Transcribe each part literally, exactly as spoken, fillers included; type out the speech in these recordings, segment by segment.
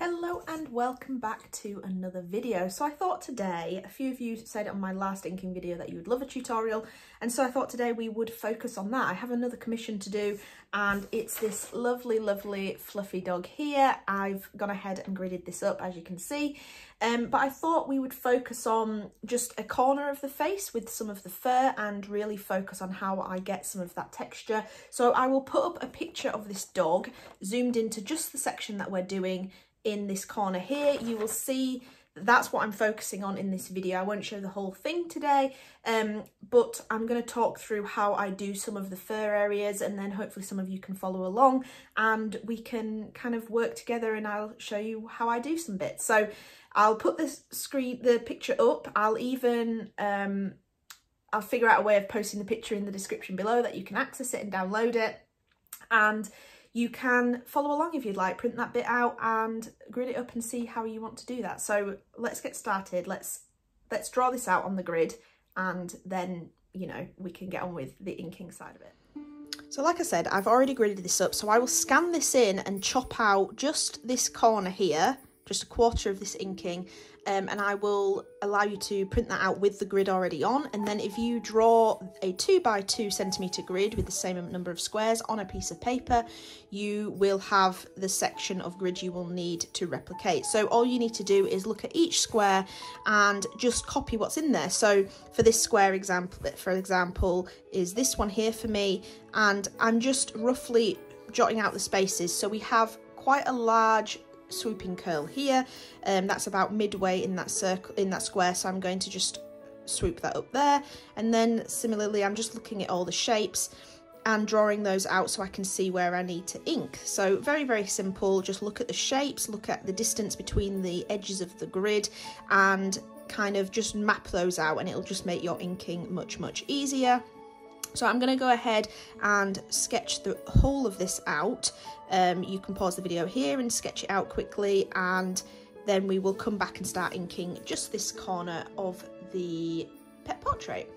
Hello and welcome back to another video. So I thought today, a few of you said on my last inking video that you would love a tutorial, and so I thought today we would focus on that. I have another commission to do and it's this lovely lovely fluffy dog here. I've gone ahead and gridded this up as you can see, um, but I thought we would focus on just a corner of the face with some of the fur and really focus on how I get some of that texture. So I will put up a picture of this dog zoomed into just the section that we're doing in this corner here. You will see that's what I'm focusing on in this video. I won't show the whole thing today, um, but I'm going to talk through how I do some of the fur areas, and then hopefully some of you can follow along and we can kind of work together and I'll show you how I do some bits. So I'll put this screen, the picture up. I'll even, um, I'll figure out a way of posting the picture in the description below that you can access it and download it. And you can follow along if you'd like, print that bit out and grid it up and see how you want to do that. So let's get started. Let's let's draw this out on the grid and then, you know, we can get on with the inking side of it. So like I said, I've already gridded this up. So I will scan this in and chop out just this corner here, just a quarter of this inking, um, and I will allow you to print that out with the grid already on. And then if you draw a two by two centimetre grid with the same number of squares on a piece of paper, you will have the section of grid you will need to replicate. So all you need to do is look at each square and just copy what's in there. So for this square example, for example, is this one here for me, and I'm just roughly jotting out the spaces. So we have quite a large swooping curl here, and um, that's about midway in that circle, in that square, so I'm going to just swoop that up there. And then similarly, I'm just looking at all the shapes and drawing those out so I can see where I need to ink. So very very simple, just look at the shapes, look at the distance between the edges of the grid and kind of just map those out, and it'll just make your inking much much easier. So I'm going to go ahead and sketch the whole of this out. Um, you can pause the video here and sketch it out quickly, and then we will come back and start inking just this corner of the pet portrait.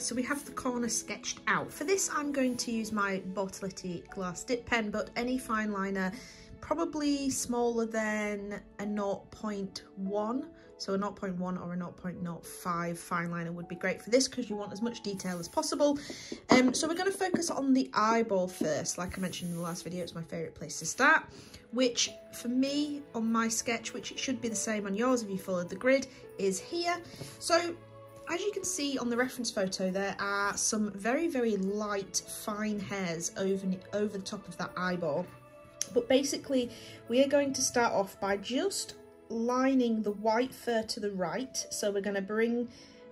So we have the corner sketched out. For this, I'm going to use my Bortoletti glass dip pen, but any fine liner, probably smaller than a zero point one. So a zero point one or a zero point zero five fine liner would be great for this, because you want as much detail as possible. Um, so we're going to focus on the eyeball first. Like I mentioned in the last video, it's my favourite place to start, which for me on my sketch, which it should be the same on yours if you followed the grid, is here. So as you can see on the reference photo, there are some very, very light, fine hairs over, over the top of that eyeball. But basically, we are going to start off by just lining the white fur to the right. So we're going to bring,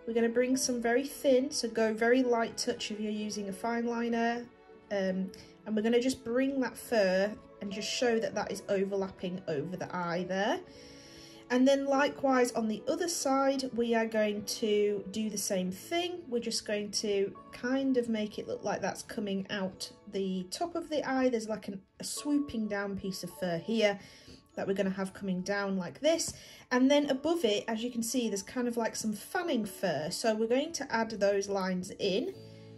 we're going to bring some very thin, so go very light touch if you're using a fine liner. Um, and we're going to just bring that fur and just show that that is overlapping over the eye there. And then likewise on the other side, we are going to do the same thing. We're just going to kind of make it look like that's coming out the top of the eye. There's like an, a swooping down piece of fur here that we're going to have coming down like this. And then above it, as you can see, there's kind of like some fanning fur. So we're going to add those lines in.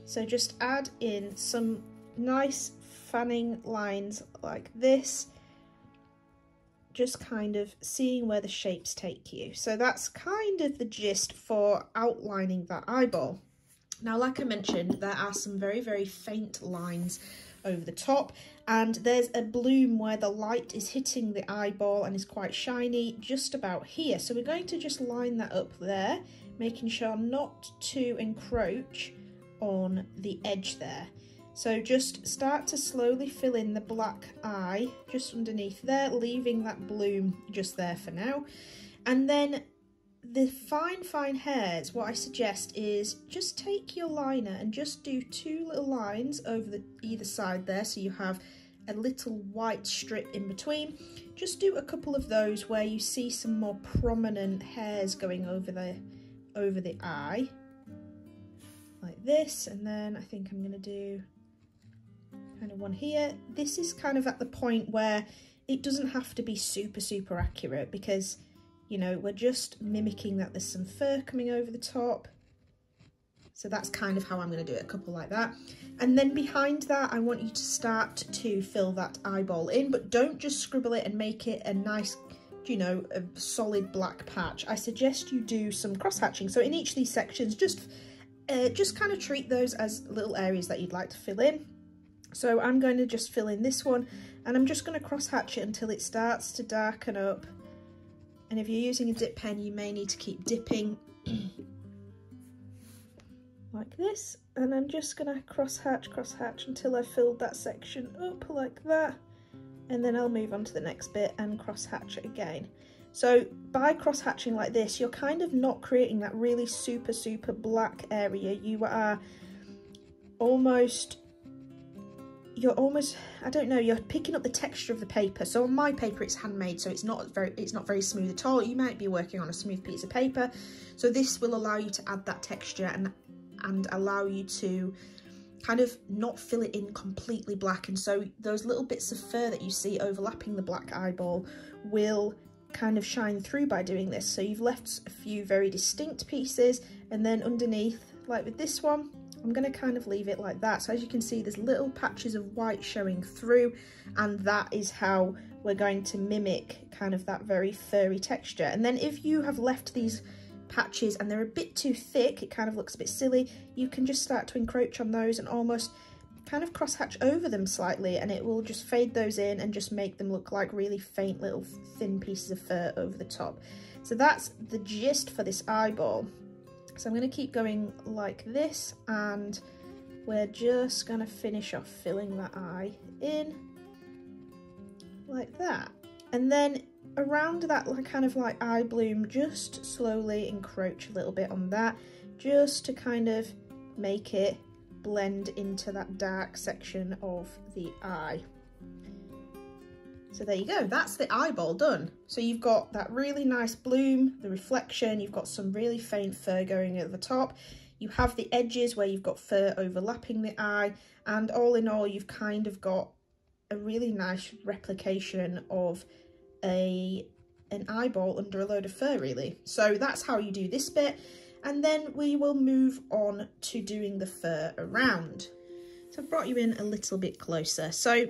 So just add in some nice fanning lines like this, just kind of seeing where the shapes take you. So that's kind of the gist for outlining that eyeball. Now, like I mentioned, there are some very, very faint lines over the top, and there's a bloom where the light is hitting the eyeball and is quite shiny just about here. So we're going to just line that up there, making sure not to encroach on the edge there. So just start to slowly fill in the black eye just underneath there, leaving that bloom just there for now. And then the fine, fine hairs, what I suggest is just take your liner and just do two little lines over the either side there, so you have a little white strip in between. Just do a couple of those where you see some more prominent hairs going over the, over the eye, like this. And then I think I'm going to do kind of one here. This is kind of at the point where it doesn't have to be super super accurate, because, you know, we're just mimicking that. There's some fur coming over the top. So that's kind of how I'm going to do it, a couple like that. And then behind that, I want you to start to fill that eyeball in, but don't just scribble it and make it a nice, you know, a solid black patch. I suggest you do some cross-hatching. So in each of these sections, just, uh, just kind of treat those as little areas that you'd like to fill in. So I'm going to just fill in this one, and I'm just going to cross-hatch it until it starts to darken up. And if you're using a dip pen, you may need to keep dipping like this. And I'm just going to cross-hatch, cross-hatch until I've filled that section up like that. And then I'll move on to the next bit and cross-hatch it again. So by cross-hatching like this, you're kind of not creating that really super, super black area. You are almost... you're almost, I don't know, you're picking up the texture of the paper. So on my paper, it's handmade, so it's not very, it's not very smooth at all. You might be working on a smooth piece of paper. So this will allow you to add that texture and, and allow you to kind of not fill it in completely black. And so those little bits of fur that you see overlapping the black eyeball will kind of shine through by doing this. So you've left a few very distinct pieces, and then underneath, like with this one, I'm going to kind of leave it like that. So as you can see, there's little patches of white showing through, and that is how we're going to mimic kind of that very furry texture. And then if you have left these patches and they're a bit too thick, it kind of looks a bit silly, you can just start to encroach on those and almost kind of crosshatch over them slightly, and it will just fade those in and just make them look like really faint little thin pieces of fur over the top. So that's the gist for this eyeball. So I'm going to keep going like this, and we're just going to finish off filling that eye in like that. And then around that kind of like eye bloom, just slowly encroach a little bit on that, just to kind of make it blend into that dark section of the eye. So there you go, that's the eyeball done. So you've got that really nice bloom, the reflection, you've got some really faint fur going at the top, you have the edges where you've got fur overlapping the eye, and all in all, you've kind of got a really nice replication of a an eyeball under a load of fur, really. So that's how you do this bit, and then we will move on to doing the fur around. So I've brought you in a little bit closer. So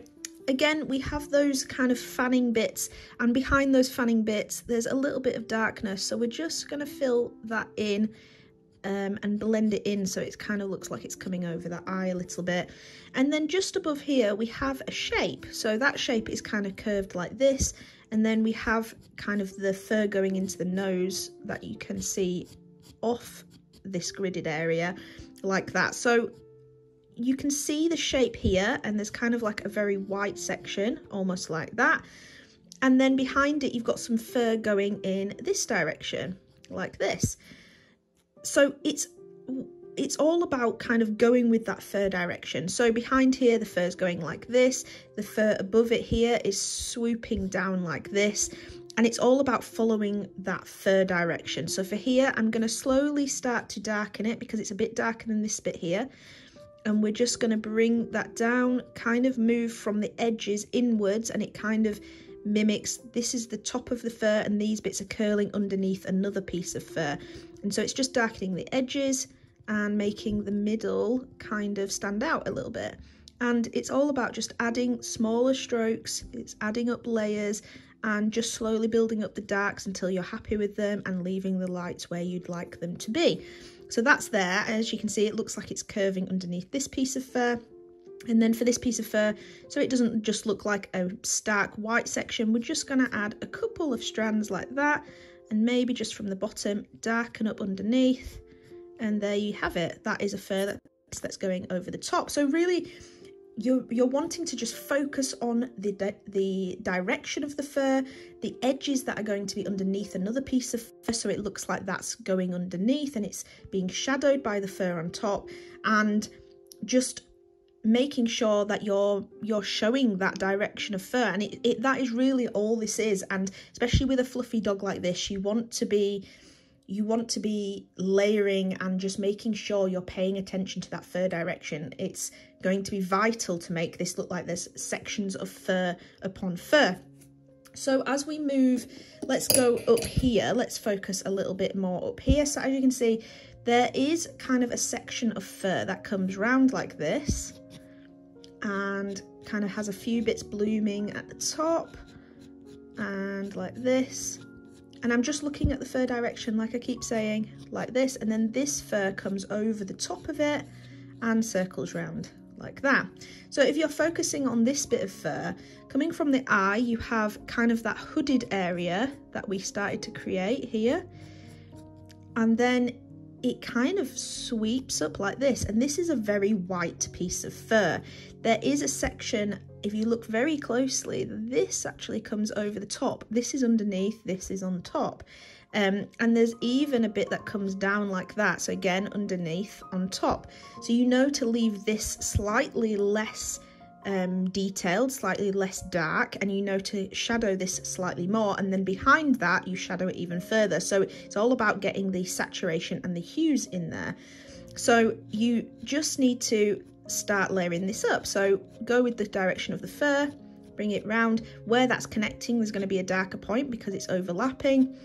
again, we have those kind of fanning bits, and behind those fanning bits there's a little bit of darkness, so we're just going to fill that in um, and blend it in so it kind of looks like it's coming over that eye a little bit. And then just above here we have a shape, so that shape is kind of curved like this, and then we have kind of the fur going into the nose that you can see off this gridded area like that. So you can see the shape here, and there's kind of like a very white section, almost like that. And then behind it, you've got some fur going in this direction, like this. So it's it's all about kind of going with that fur direction. So behind here, the fur's going like this. The fur above it here is swooping down like this. And it's all about following that fur direction. So for here, I'm going to slowly start to darken it because it's a bit darker than this bit here. And we're just going to bring that down, kind of move from the edges inwards, and it kind of mimics, this is the top of the fur and these bits are curling underneath another piece of fur. And so it's just darkening the edges and making the middle kind of stand out a little bit. And it's all about just adding smaller strokes, it's adding up layers and just slowly building up the darks until you're happy with them and leaving the lights where you'd like them to be. So that's there, as you can see, it looks like it's curving underneath this piece of fur. And then for this piece of fur, so it doesn't just look like a stark white section, we're just going to add a couple of strands like that, and maybe just from the bottom, darken up underneath, and there you have it. That is a fur that's, that's going over the top. So really, you're, you're wanting to just focus on the, di the direction of the fur, the edges that are going to be underneath another piece of fur, so it looks like that's going underneath and it's being shadowed by the fur on top, and just making sure that you're you're showing that direction of fur. And it, it that is really all this is. And especially with a fluffy dog like this, you want to be you want to be layering and just making sure you're paying attention to that fur direction. It's going to be vital to make this look like there's sections of fur upon fur. So as we move, let's go up here. Let's focus a little bit more up here. So as you can see, there is kind of a section of fur that comes round like this and kind of has a few bits blooming at the top and like this. And I'm just looking at the fur direction, like I keep saying, like this. And then this fur comes over the top of it and circles round like that. So if you're focusing on this bit of fur, coming from the eye, you have kind of that hooded area that we started to create here. And then it kind of sweeps up like this. And this is a very white piece of fur. There is a section, if you look very closely, this actually comes over the top. This is underneath, this is on top. Um, and there's even a bit that comes down like that. So again, underneath, on top. So you know to leave this slightly less um, detailed, slightly less dark, and you know to shadow this slightly more. And then behind that, you shadow it even further. So it's all about getting the saturation and the hues in there. So you just need to start layering this up. So go with the direction of the fur, bring it round. Where that's connecting, there's going to be a darker point because it's overlapping.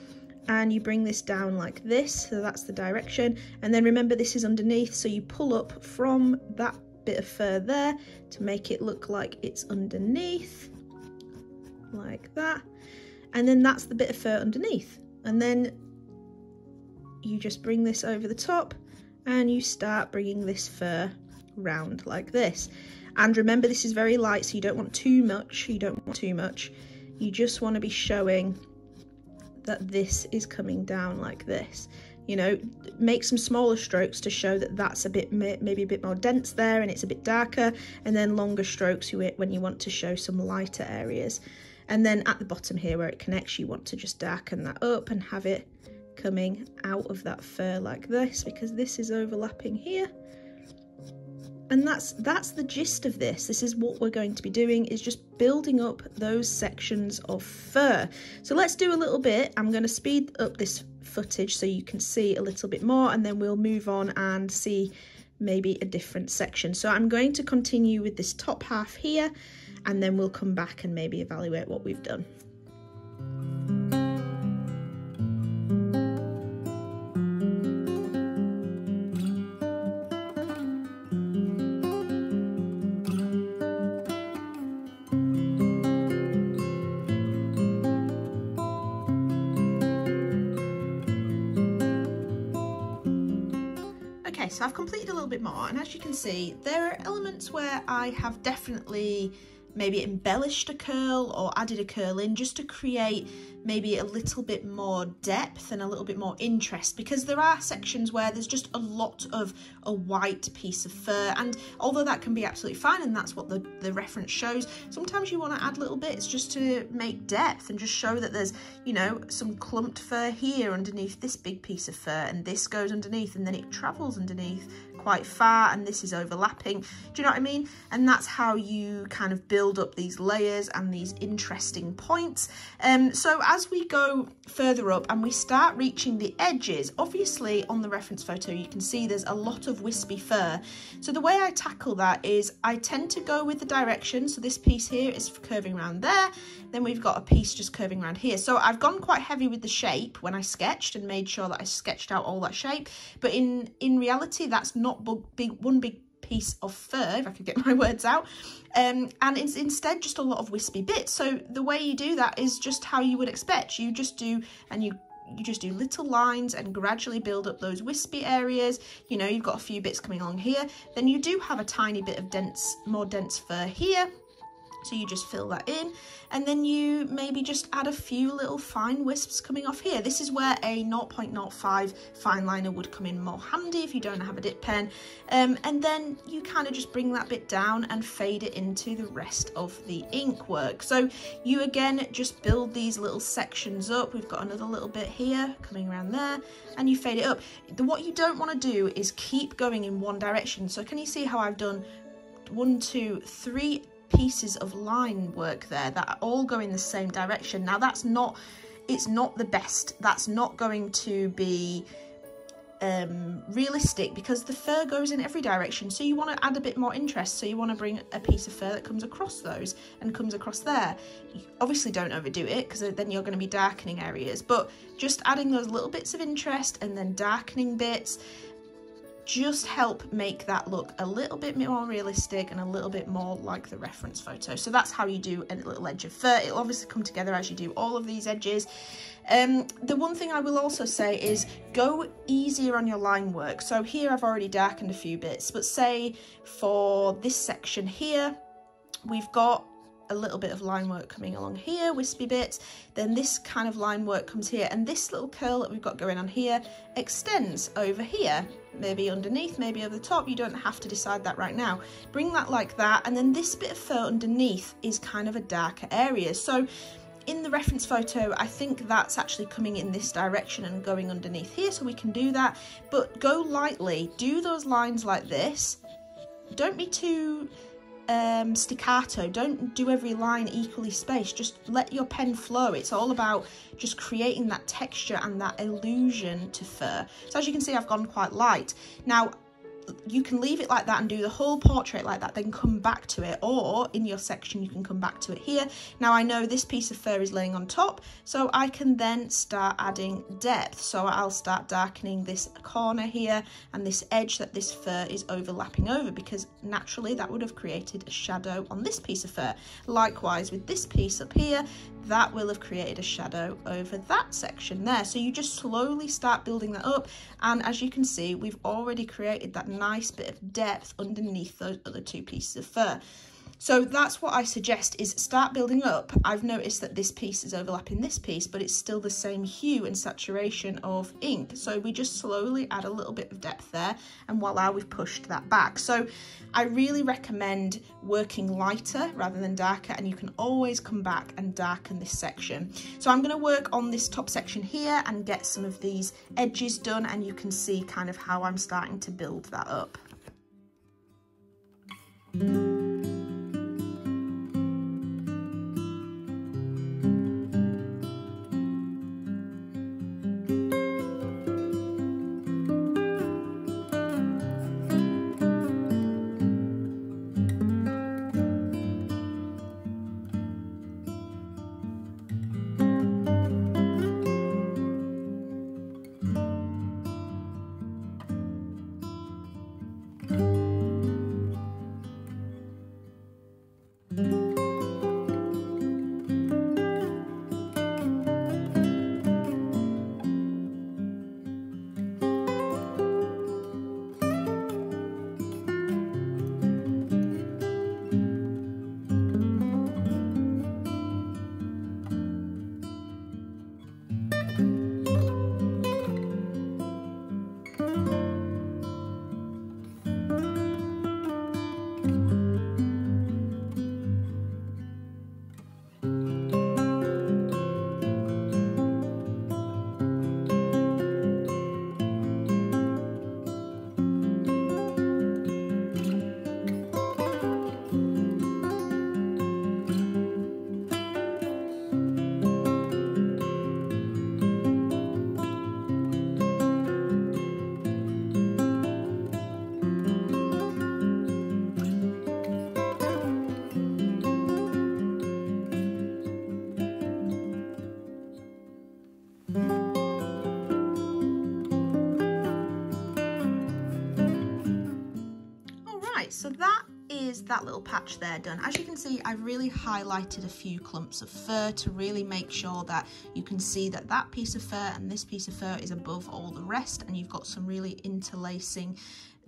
And you bring this down like this, so that's the direction. And then remember, this is underneath, so you pull up from that bit of fur there to make it look like it's underneath, like that. And then that's the bit of fur underneath. And then you just bring this over the top and you start bringing this fur round like this. And remember, this is very light, so you don't want too much, you don't want too much. You just want to be showing that this is coming down like this. You know, make some smaller strokes to show that that's a bit, maybe a bit more dense there and it's a bit darker, and then longer strokes when you want to show some lighter areas. And then at the bottom here where it connects, you want to just darken that up and have it coming out of that fur like this, because this is overlapping here. And that's that's the gist of this. This is what we're going to be doing, is just building up those sections of fur. So let's do a little bit. I'm going to speed up this footage so you can see a little bit more, and then we'll move on and see maybe a different section. So I'm going to continue with this top half here, and then we'll come back and maybe evaluate what we've done. So I've completed a little bit more, and as you can see, there are elements where I have definitely maybe embellished a curl or added a curl in just to create maybe a little bit more depth and a little bit more interest, because there are sections where there's just a lot of a white piece of fur, and although that can be absolutely fine and that's what the, the reference shows, sometimes you want to add little bits just to make depth and just show that there's, you know, some clumped fur here underneath this big piece of fur, and this goes underneath, and then it travels underneath quite far, and this is overlapping. Do you know what I mean? And that's how you kind of build up these layers and these interesting points. Um, so as we go further up and we start reaching the edges, obviously on the reference photo you can see there's a lot of wispy fur. So the way I tackle that is I tend to go with the direction. So this piece here is curving around there, then we've got a piece just curving around here. So I've gone quite heavy with the shape when I sketched and made sure that I sketched out all that shape, but in in reality that's not Not big, one big piece of fur, if I could get my words out, um, and it's instead just a lot of wispy bits. So the way you do that is just how you would expect. You just do, and you you just do little lines and gradually build up those wispy areas. You know, you've got a few bits coming along here, then you do have a tiny bit of dense, more dense fur here. So you just fill that in, and then you maybe just add a few little fine wisps coming off here. This is where a zero point zero five fine liner would come in more handy if you don't have a dip pen. Um, and then you kind of just bring that bit down and fade it into the rest of the ink work. So you again just build these little sections up. We've got another little bit here coming around there, and you fade it up. What you don't want to do is keep going in one direction. So can you see how I've done one, two, three pieces of line work there that all go in the same direction? Now that's not, it's not the best, that's not going to be um, realistic, because the fur goes in every direction, so you want to add a bit more interest, so you want to bring a piece of fur that comes across those and comes across there. You obviously don't overdo it, because then you're going to be darkening areas, but just adding those little bits of interest and then darkening bits just help make that look a little bit more realistic and a little bit more like the reference photo. So that's how you do a little edge of fur. It'll obviously come together as you do all of these edges. Um, the one thing I will also say is go easier on your line work. So here I've already darkened a few bits, but say for this section here, we've got a little bit of line work coming along here, wispy bits, then this kind of line work comes here, and this little curl that we've got going on here extends over here, maybe underneath, maybe over the top. You don't have to decide that right now. Bring that like that, and then this bit of fur underneath is kind of a darker area. So in the reference photo, I think that's actually coming in this direction and going underneath here, so we can do that, but go lightly. Do those lines like this. Don't be too Um, staccato. Don't do every line equally spaced. Just let your pen flow. It's all about just creating that texture and that illusion to fur. So as you can see, I've gone quite light. Now you can leave it like that and do the whole portrait like that, then come back to it, or in your section you can come back to it here. Now I know this piece of fur is laying on top, so I can then start adding depth. So I'll start darkening this corner here and this edge that this fur is overlapping over, because naturally that would have created a shadow on this piece of fur. Likewise with this piece up here, that will have created a shadow over that section there. So you just slowly start building that up, and as you can see, we've already created that nice bit of depth underneath those other two pieces of fur. So that's what I suggest, is start building up. I've noticed that this piece is overlapping this piece, but it's still the same hue and saturation of ink, so we just slowly add a little bit of depth there, and voila, we've pushed that back. So I really recommend working lighter rather than darker, and you can always come back and darken this section. So I'm going to work on this top section here and get some of these edges done, and you can see kind of how I'm starting to build that up. So that is that little patch there done. As you can see, I've really highlighted a few clumps of fur to really make sure that you can see that that piece of fur and this piece of fur is above all the rest, and you've got some really interlacing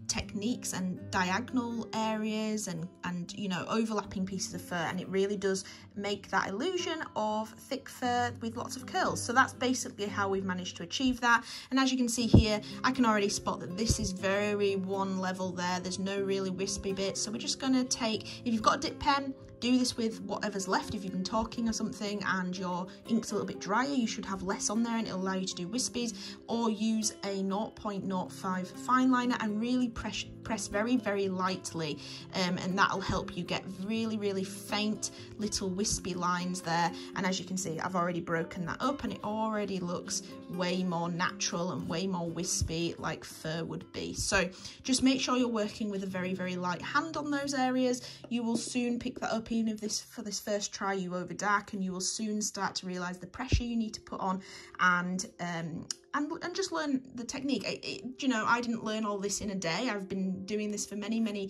techniques and diagonal areas and and you know, overlapping pieces of fur, and it really does make that illusion of thick fur with lots of curls. So that's basically how we've managed to achieve that. And as you can see here, I can already spot that this is very one level there. There's no really wispy bits, so we're just going to take, if you've got a dip pen, do this with whatever's left. If you've been talking or something and your ink's a little bit drier, you should have less on there and it'll allow you to do wispies, or use a zero point zero five fine liner and really press press very very lightly, um, and that'll help you get really really faint little wispy lines there. And as you can see, I've already broken that up and it already looks way more natural and way more wispy like fur would be. So just make sure you're working with a very very light hand on those areas. You will soon pick that up, even if this for this first try you over dark, and you will soon start to realize the pressure you need to put on, and um And, and just learn the technique. It, it, you know, I didn't learn all this in a day. I've been doing this for many, many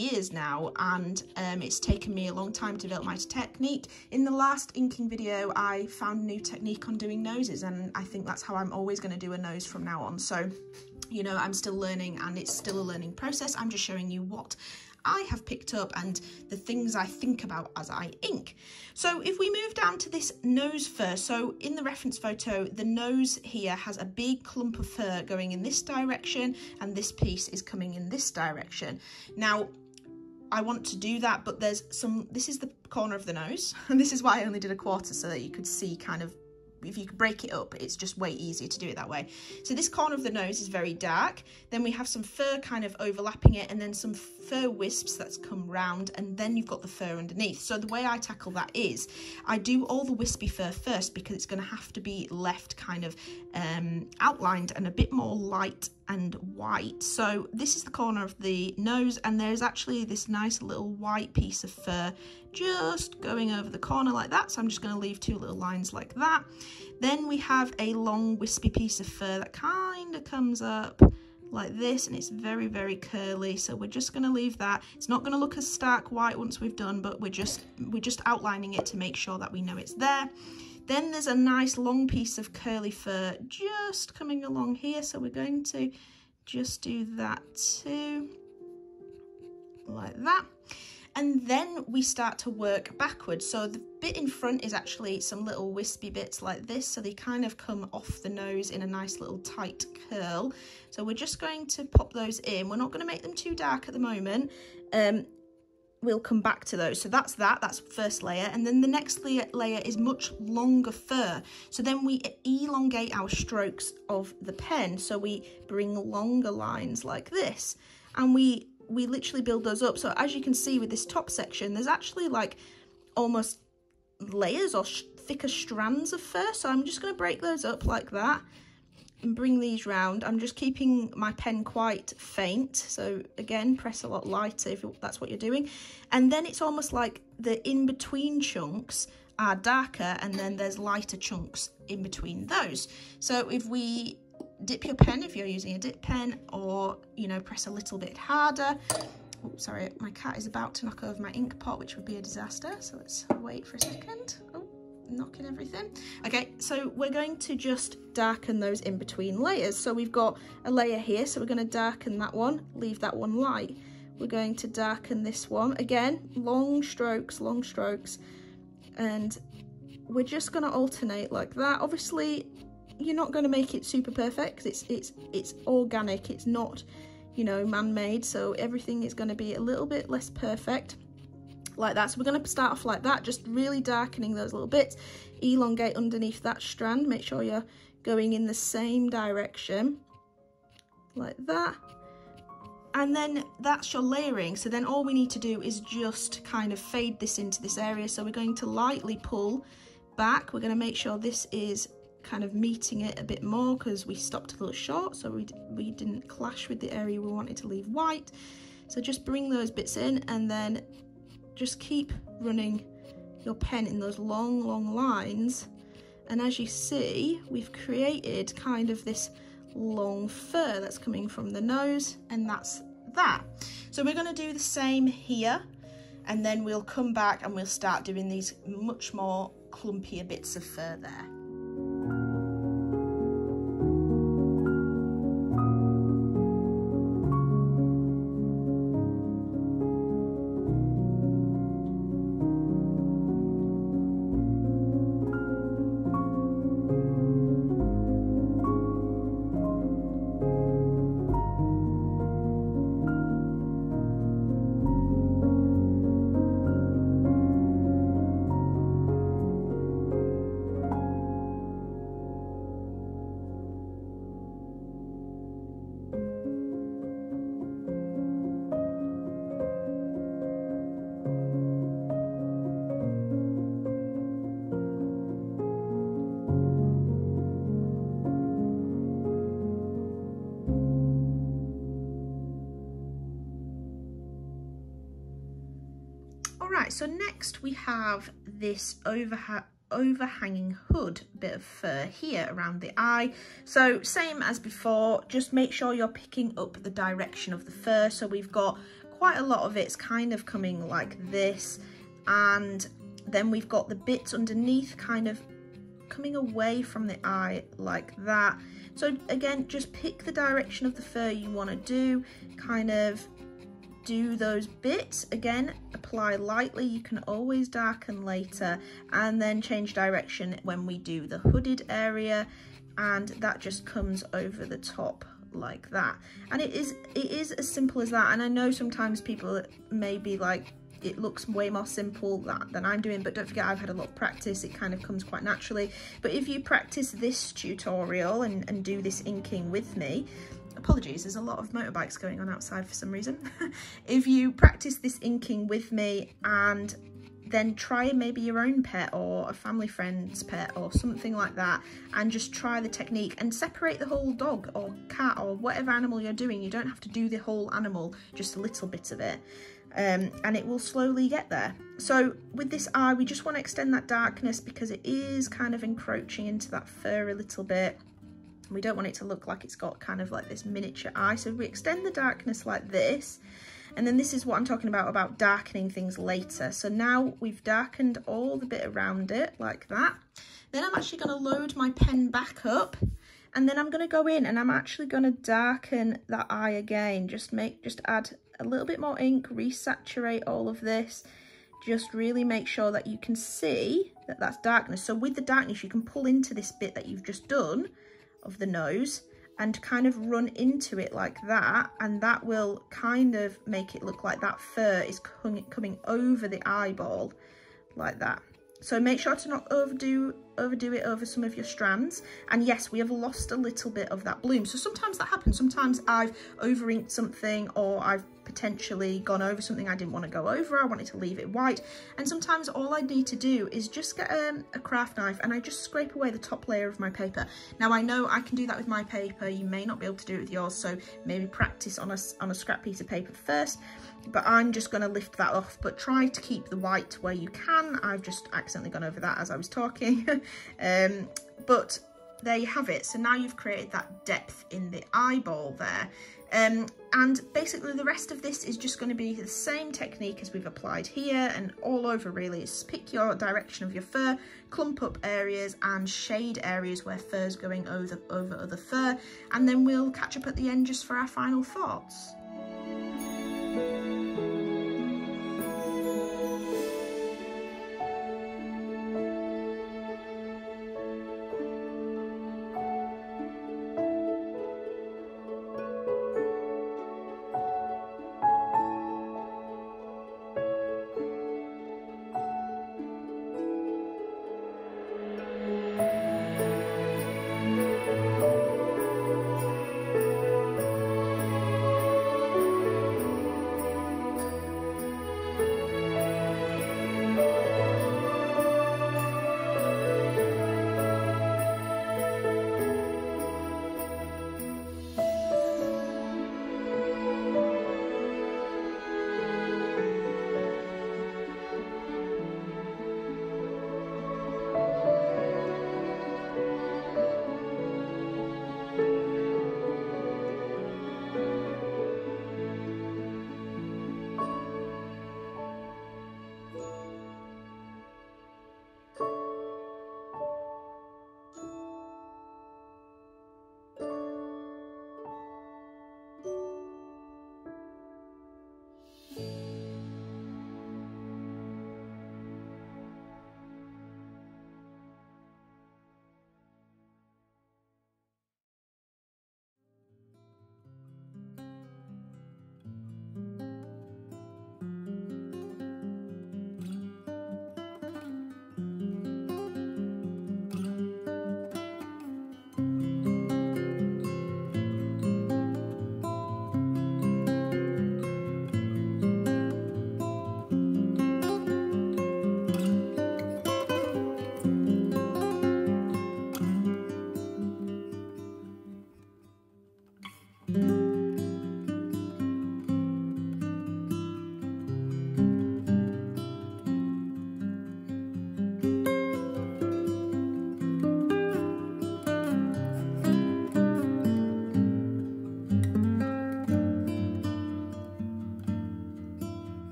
years now, and um, it's taken me a long time to develop my technique. In the last inking video, I found a new technique on doing noses, and I think that's how I'm always going to do a nose from now on. So, you know, I'm still learning, and it's still a learning process. I'm just showing you what I have picked up and the things I think about as I ink. So if we move down to this nose fur, so in the reference photo, the nose here has a big clump of fur going in this direction, and this piece is coming in this direction. Now, I want to do that, but there's some, this is the corner of the nose, and this is why I only did a quarter, so that you could see kind of, if you could break it up, it's just way easier to do it that way. So this corner of the nose is very dark, then we have some fur kind of overlapping it, and then some fur wisps that's come round, and then you've got the fur underneath. So the way I tackle that is I do all the wispy fur first, because it's going to have to be left kind of um, outlined and a bit more light and white. So this is the corner of the nose, and there's actually this nice little white piece of fur just going over the corner like that, so I'm just going to leave two little lines like that. Then we have a long wispy piece of fur that kind of comes up like this, and it's very very curly, so we're just going to leave that. It's not going to look as stark white once we've done, but we're just we're just outlining it to make sure that we know it's there. Then there's a nice long piece of curly fur just coming along here, so we're going to just do that too, like that. And then we start to work backwards. So the bit in front is actually some little wispy bits like this, so they kind of come off the nose in a nice little tight curl. So we're just going to pop those in. We're not going to make them too dark at the moment. Um, We'll come back to those. So that's that, that's first layer. And then the next layer, layer is much longer fur. So then we elongate our strokes of the pen. So we bring longer lines like this, and we, we literally build those up. So as you can see with this top section, there's actually like almost layers or sh thicker strands of fur. So I'm just going to break those up like that and bring these round. I'm just keeping my pen quite faint, so again press a lot lighter if that's what you're doing. And then it's almost like the in-between chunks are darker, and then there's lighter chunks in between those. So if we dip your pen, if you're using a dip pen, or you know, press a little bit harder. Oops, sorry, my cat is about to knock over my ink pot, which would be a disaster, so let's wait for a second. Oh, knocking everything. Okay, so we're going to just darken those in between layers. So we've got a layer here, so we're going to darken that one, leave that one light. We're going to darken this one again, long strokes, long strokes, and we're just going to alternate like that. Obviously you're not going to make it super perfect, it's it's it's organic, it's not, you know, man-made, so everything is going to be a little bit less perfect like that. So we're going to start off like that, just really darkening those little bits, elongate underneath that strand, make sure you're going in the same direction like that, and then that's your layering. So then all we need to do is just kind of fade this into this area. So we're going to lightly pull back, we're going to make sure this is kind of meeting it a bit more, because we stopped a little short, so we, we didn't clash with the area we wanted to leave white. So just bring those bits in, and then just keep running your pen in those long, long lines. And as you see, we've created kind of this long fur that's coming from the nose, and that's that. So we're going to do the same here, and then we'll come back and we'll start doing these much more clumpier bits of fur there. Right, so next we have this overha overhanging hood bit of fur here around the eye. So same as before, just make sure you're picking up the direction of the fur. So we've got quite a lot of it's kind of coming like this, and then we've got the bits underneath kind of coming away from the eye like that. So again, just pick the direction of the fur you want to do, kind of do those bits. Again, apply lightly, you can always darken later, and then change direction when we do the hooded area, and that just comes over the top like that. And it is it is as simple as that. And I know sometimes people may be like, it looks way more simple that, than I'm doing, but don't forget I've had a lot of practice, it kind of comes quite naturally. But if you practice this tutorial and, and do this inking with me, apologies, there's a lot of motorbikes going on outside for some reason. If you practice this inking with me and then try maybe your own pet or a family friend's pet or something like that, and just try the technique and separate the whole dog or cat or whatever animal you're doing. You don't have to do the whole animal, just a little bit of it. Um, and it will slowly get there. So with this eye, we just want to extend that darkness because it is kind of encroaching into that fur a little bit. We don't want it to look like it's got kind of like this miniature eye. So we extend the darkness like this. And then this is what I'm talking about, about darkening things later. So now we've darkened all the bit around it like that. Then I'm actually going to load my pen back up. And then I'm going to go in and I'm actually going to darken that eye again. Just make, just add a little bit more ink, resaturate all of this, just really make sure that you can see that that's darkness. So with the darkness, you can pull into this bit that you've just done of the nose and kind of run into it like that, and that will kind of make it look like that fur is coming over the eyeball like that. So make sure to not overdo overdo it over some of your strands. And yes, we have lost a little bit of that bloom. So sometimes that happens. Sometimes I've over inked something, or I've potentially gone over something I didn't want to go over. I wanted to leave it white. And sometimes all I need to do is just get um, a craft knife and I just scrape away the top layer of my paper. Now I know I can do that with my paper. You may not be able to do it with yours. So maybe practice on a, on a scrap piece of paper first, but I'm just going to lift that off, but try to keep the white where you can. I've just accidentally gone over that as I was talking. Um, but there you have it. So now you've created that depth in the eyeball there. Um, and basically the rest of this is just going to be the same technique as we've applied here and all over really. Is pick your direction of your fur, clump up areas and shade areas where fur's going over, over other fur. And then we'll catch up at the end just for our final thoughts.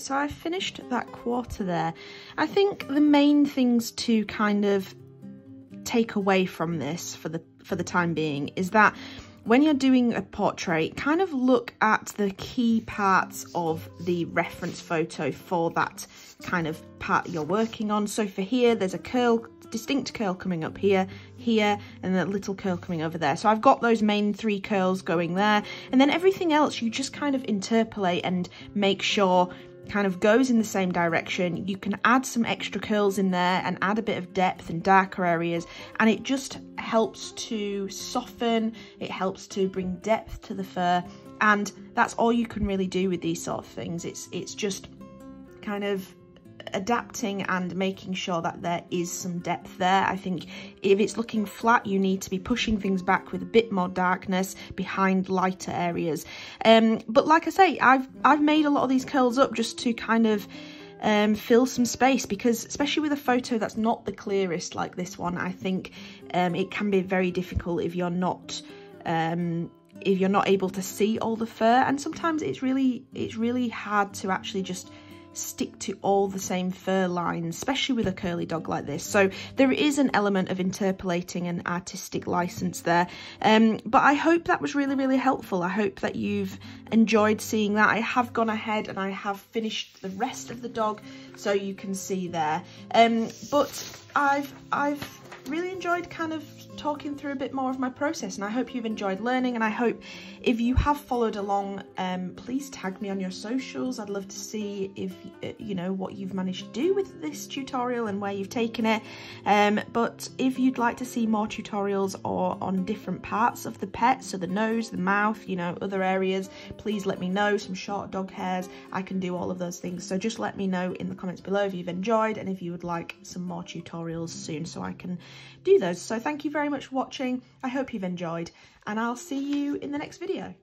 right, so I finished that quarter there. I think the main things to kind of take away from this for the for the time being is that when you're doing a portrait, kind of look at the key parts of the reference photo for that kind of part you're working on. So for here, there's a curl, distinct curl coming up here, here, and a little curl coming over there. So I've got those main three curls going there. And then everything else, you just kind of interpolate and make sure kind of goes in the same direction. You can add some extra curls in there and add a bit of depth and darker areas, and it just helps to soften, it helps to bring depth to the fur, and that's all you can really do with these sort of things. It's it's just kind of adapting and making sure that there is some depth there. I think if it's looking flat, you need to be pushing things back with a bit more darkness behind lighter areas. Um, but like I say, I've I've made a lot of these curls up just to kind of um, fill some space, because especially with a photo that's not the clearest like this one, I think um, it can be very difficult if you're not um, if you're not able to see all the fur, and sometimes it's really it's really hard to actually just stick to all the same fur lines, especially with a curly dog like this. So there is an element of interpolating and artistic license there. Um, but I hope that was really, really helpful. I hope that you've enjoyed seeing that. I have gone ahead and I have finished the rest of the dog, so you can see there. Um, but I've, I've really enjoyed kind of talking through a bit more of my process, and I hope you've enjoyed learning, and I hope if you have followed along, um please tag me on your socials. I'd love to see if you know what you've managed to do with this tutorial and where you've taken it. Um but if you'd like to see more tutorials or on different parts of the pet, so the nose, the mouth, you know, other areas, please let me know. Some short dog hairs, I can do all of those things, so just let me know in the comments below if you've enjoyed and if you would like some more tutorials soon so I can do those. So thank you very much for watching. I hope you've enjoyed, and I'll see you in the next video.